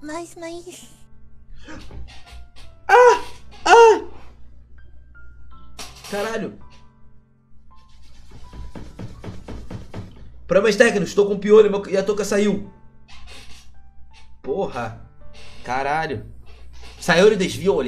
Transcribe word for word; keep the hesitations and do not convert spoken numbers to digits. Mas, mas... Ah! Ah! Caralho! Problemas técnicos, tô com piolho e a touca saiu. Porra! Caralho! Saiu e desviou, olha.